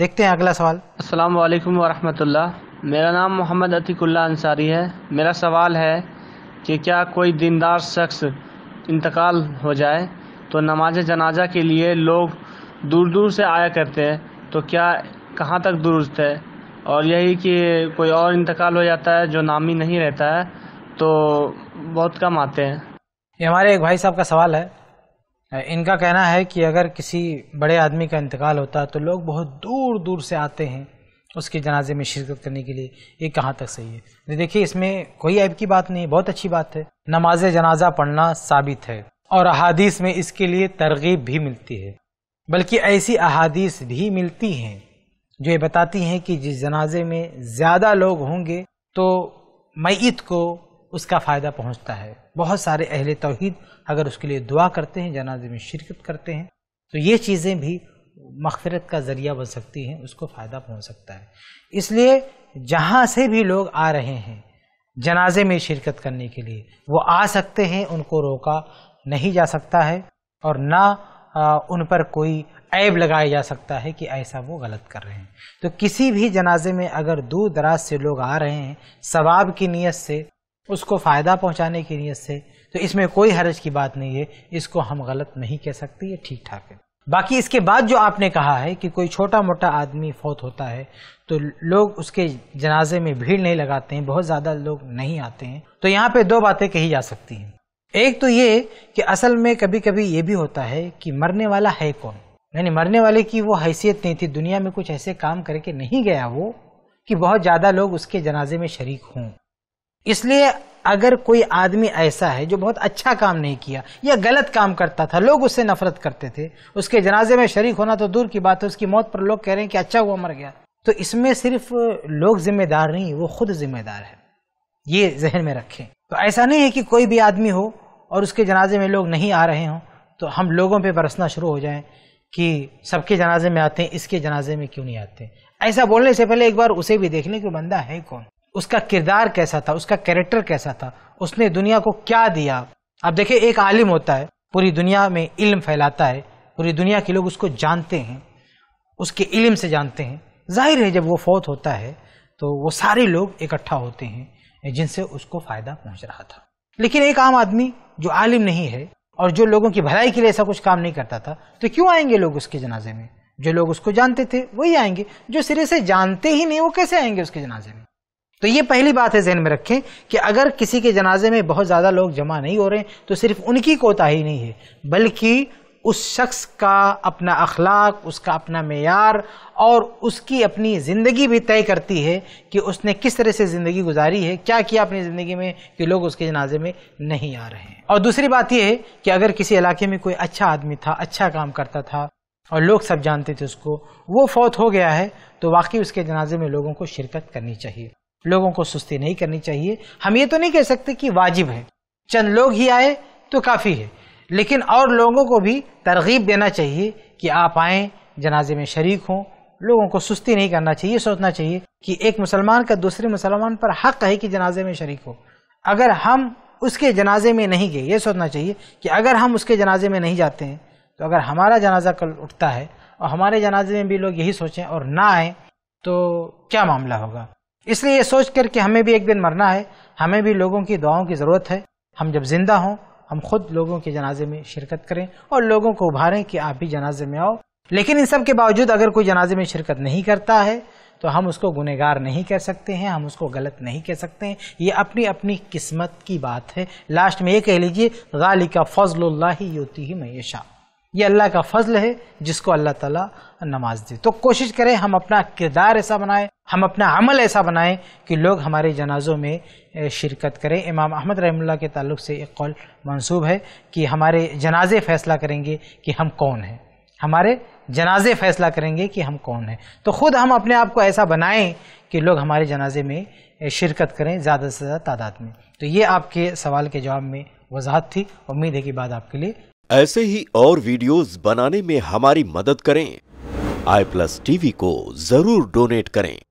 देखते हैं अगला सवाल। अस्सलाम वालेकुम वरहमतुल्लाह, मेरा नाम मोहम्मद अतीकुल्लाह अंसारी है। मेरा सवाल है कि क्या कोई दीनदार शख्स इंतकाल हो जाए तो नमाज जनाजा के लिए लोग दूर दूर से आया करते हैं, तो क्या कहाँ तक दुरुस्त है? और यही कि कोई और इंतकाल हो जाता है जो नामी नहीं रहता है तो बहुत कम आते हैं। ये हमारे एक भाई साहब का सवाल है। इनका कहना है कि अगर किसी बड़े आदमी का इंतकाल होता है तो लोग बहुत दूर दूर से आते हैं उसके जनाजे में शिरकत करने के लिए, ये कहाँ तक सही है? देखिए, इसमें कोई ऐब की बात नहीं, बहुत अच्छी बात है। नमाज जनाजा पढ़ना साबित है और अहादीस में इसके लिए तरगीब भी मिलती है, बल्कि ऐसी अहादीस भी मिलती हैं जो ये बताती हैं कि जिस जनाजे में ज़्यादा लोग होंगे तो मैयत को उसका फ़ायदा पहुंचता है। बहुत सारे अहले तौहीद अगर उसके लिए दुआ करते हैं, जनाजे में शिरकत करते हैं, तो ये चीज़ें भी मग़फ़िरत का ज़रिया बन सकती हैं, उसको फ़ायदा पहुंच सकता है। इसलिए जहां से भी लोग आ रहे हैं जनाजे में शिरकत करने के लिए, वो आ सकते हैं, उनको रोका नहीं जा सकता है और ना उन पर कोई ऐब लगाया जा सकता है कि ऐसा वो गलत कर रहे हैं। तो किसी भी जनाजे में अगर दूर दराज से लोग आ रहे हैं सवाब की नीयत से, उसको फ़ायदा पहुंचाने की नीयत से, तो इसमें कोई हरज की बात नहीं है, इसको हम गलत नहीं कह सकते, ये ठीक ठाक है। बाकी इसके बाद जो आपने कहा है कि कोई छोटा मोटा आदमी फौत होता है तो लोग उसके जनाजे में भीड़ नहीं लगाते हैं, बहुत ज़्यादा लोग नहीं आते हैं, तो यहाँ पे दो बातें कही जा सकती हैं। एक तो ये कि असल में कभी कभी ये भी होता है कि मरने वाला है कौन, यानी मरने वाले की वो हैसियत नहीं थी, दुनिया में कुछ ऐसे काम करके नहीं गया वो कि बहुत ज़्यादा लोग उसके जनाजे में शरीक हों। इसलिए अगर कोई आदमी ऐसा है जो बहुत अच्छा काम नहीं किया या गलत काम करता था, लोग उससे नफरत करते थे, उसके जनाजे में शरीक होना तो दूर की बात है, उसकी मौत पर लोग कह रहे हैं कि अच्छा हुआ मर गया, तो इसमें सिर्फ लोग जिम्मेदार नहीं, वो खुद जिम्मेदार है, ये जहन में रखें। तो ऐसा नहीं है कि कोई भी आदमी हो और उसके जनाजे में लोग नहीं आ रहे हों तो हम लोगों पर बरसना शुरू हो जाएं कि सबके जनाजे में आते हैं, इसके जनाजे में क्यों नहीं आते। ऐसा बोलने से पहले एक बार उसे भी देख लें कि बंदा है कौन, उसका किरदार कैसा था, उसका कैरेक्टर कैसा था, उसने दुनिया को क्या दिया। आप देखिए, एक आलिम होता है, पूरी दुनिया में इल्म फैलाता है, पूरी दुनिया के लोग उसको जानते हैं, उसके इल्म से जानते हैं। जाहिर है जब वो फौत होता है तो वो सारे लोग इकट्ठा होते हैं जिनसे उसको फ़ायदा पहुंच रहा था। लेकिन एक आम आदमी जो आलिम नहीं है और जो लोगों की भलाई के लिए ऐसा कुछ काम नहीं करता था, तो क्यों आएंगे लोग उसके जनाजे में? जो लोग उसको जानते थे वही आएंगे, जो सिरे से जानते ही नहीं वो कैसे आएंगे उसके जनाजे में? तो ये पहली बात है, जहन में रखें कि अगर किसी के जनाजे में बहुत ज़्यादा लोग जमा नहीं हो रहे हैं तो सिर्फ उनकी कोताही नहीं है, बल्कि उस शख्स का अपना अखलाक, उसका अपना मेयार और उसकी अपनी ज़िंदगी भी तय करती है कि उसने किस तरह से ज़िंदगी गुजारी है, क्या किया अपनी ज़िंदगी में कि लोग उसके जनाजे में नहीं आ रहे हैं। और दूसरी बात यह है कि अगर किसी इलाके में कोई अच्छा आदमी था, अच्छा काम करता था और लोग सब जानते थे उसको, वो फौत हो गया है तो वाकई उसके जनाजे में लोगों को शिरकत करनी चाहिए, लोगों को सुस्ती नहीं करनी चाहिए। हम ये तो नहीं कह सकते कि वाजिब है, चंद लोग ही आए तो काफ़ी है, लेकिन और लोगों को भी तरगीब देना चाहिए कि आप आएँ, जनाजे में शरीक हों। लोगों को सुस्ती नहीं करना चाहिए, सोचना चाहिए कि एक मुसलमान का दूसरे मुसलमान पर हक़ है कि जनाजे में शरीक हो। अगर हम उसके जनाजे में नहीं गए, ये सोचना चाहिए कि अगर हम उसके जनाजे में नहीं जाते हैं तो अगर हमारा जनाजा कल उठता है और हमारे जनाजे में भी लोग यही सोचें और ना आएँ तो क्या मामला होगा। इसलिए ये सोच कर कि हमें भी एक दिन मरना है, हमें भी लोगों की दुआओं की ज़रूरत है, हम जब ज़िंदा हों हम खुद लोगों के जनाजे में शिरकत करें और लोगों को उभारें कि आप भी जनाजे में आओ। लेकिन इन सब के बावजूद अगर कोई जनाजे में शिरकत नहीं करता है तो हम उसको गुनहगार नहीं कह सकते हैं, हम उसको गलत नहीं कह सकते हैं, ये अपनी अपनी किस्मत की बात है। लास्ट में ये कह लीजिए, ज़ालिका फ़ज़्लुल्लाहि यूतीहि मन यशा, ये अल्लाह का फजल है जिसको अल्लाह ताला नमाज दे। तो कोशिश करें हम अपना किरदार ऐसा बनाएं, हम अपना अमल ऐसा बनाएं कि लोग हमारे जनाज़ों में शिरकत करें। इमाम अहमद रहमतुल्लाह के ताल्लुक़ से एक कौल मंसूब है कि हमारे जनाजे फ़ैसला करेंगे कि हम कौन हैं, हमारे जनाजे फ़ैसला करेंगे कि हम कौन हैं। तो ख़ुद हम अपने आप को ऐसा बनाएं कि लोग हमारे जनाजे में शिरकत करें ज़्यादा से ज़्यादा तादाद में। तो ये आपके सवाल के जवाब में वजाहत थी। उम्मीद है कि बात आपके लिए। ऐसे ही और वीडियोस बनाने में हमारी मदद करें। iPlus TV को जरूर डोनेट करें।